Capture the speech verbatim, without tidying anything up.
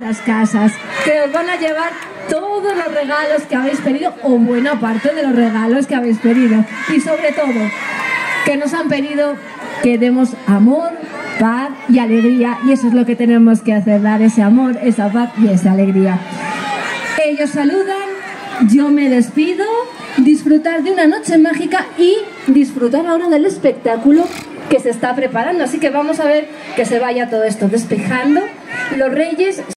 Las casas, que os van a llevar todos los regalos que habéis pedido o buena parte de los regalos que habéis pedido, y sobre todo que nos han pedido que demos amor, paz y alegría, y eso es lo que tenemos que hacer, dar ese amor, esa paz y esa alegría. Ellos saludan, yo me despido, disfrutar de una noche mágica y disfrutar ahora del espectáculo que se está preparando, así que vamos a ver que se vaya todo esto despejando. Los Reyes